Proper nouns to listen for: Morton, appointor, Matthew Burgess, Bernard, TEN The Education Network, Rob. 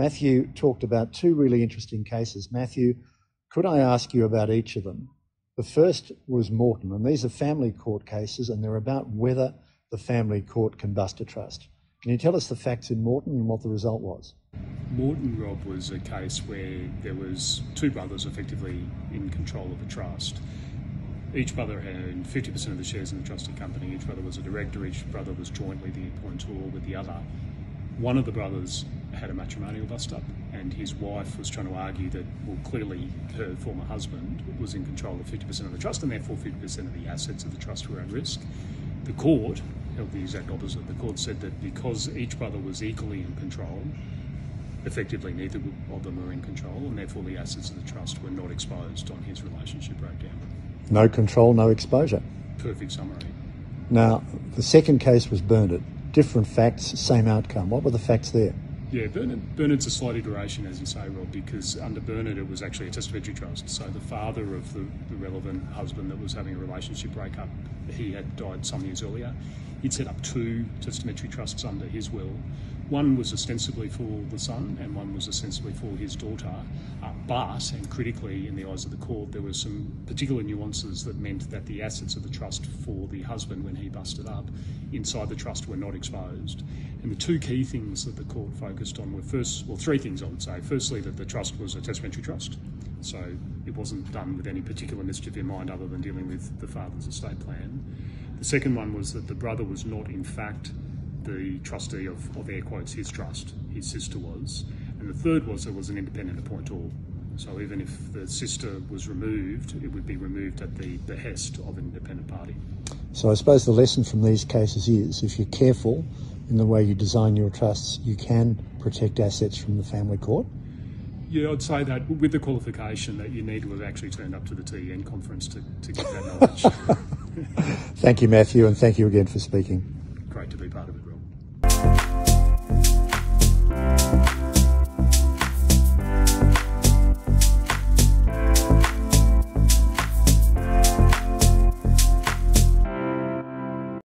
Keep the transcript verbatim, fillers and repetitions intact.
Matthew talked about two really interesting cases. Matthew, could I ask you about each of them? The first was Morton, and these are family court cases, and they're about whether the family court can bust a trust. Can you tell us the facts in Morton and what the result was? Morton, Rob, was a case where there was two brothers effectively in control of a trust. Each brother had fifty percent of the shares in the trustee company. Each brother was a director. Each brother was jointly the appointor with the other. One of the brothers had a matrimonial bust-up, and his wife was trying to argue that, well, clearly her former husband was in control of fifty percent of the trust, and therefore fifty percent of the assets of the trust were at risk. The court held the exact opposite. The court said that because each brother was equally in control, effectively neither of them were in control, and therefore the assets of the trust were not exposed on his relationship breakdown. No control, no exposure. Perfect summary. Now, the second case was Bernard. Different facts, same outcome. What were the facts there? Yeah, Bernard, Bernard's a slight iteration, as you say, Rob, because under Bernard it was actually a testamentary trust. So the father of the, the relevant husband that was having a relationship breakup, he had died some years earlier. He'd set up two testamentary trusts under his will. One was ostensibly for the son and one was ostensibly for his daughter. Uh, but, and critically in the eyes of the court, there were some particular nuances that meant that the assets of the trust for the husband, when he busted up, inside the trust were not exposed. And the two key things that the court focused on were first, well, three things I would say. Firstly, that the trust was a testamentary trust. So it wasn't done with any particular mischief in mind other than dealing with the father's estate plan. The second one was that the brother was not, in fact, the trustee of, of air quotes, his trust. His sister was. And the third was there was an independent appointor. So even if the sister was removed, it would be removed at the behest of an independent party. So I suppose the lesson from these cases is, if you're careful in the way you design your trusts, you can protect assets from the family court. Yeah, I'd say that with the qualification that you need to have actually turned up to the T E N conference to, to get that knowledge. Thank you, Matthew, and thank you again for speaking. Great to be part of it.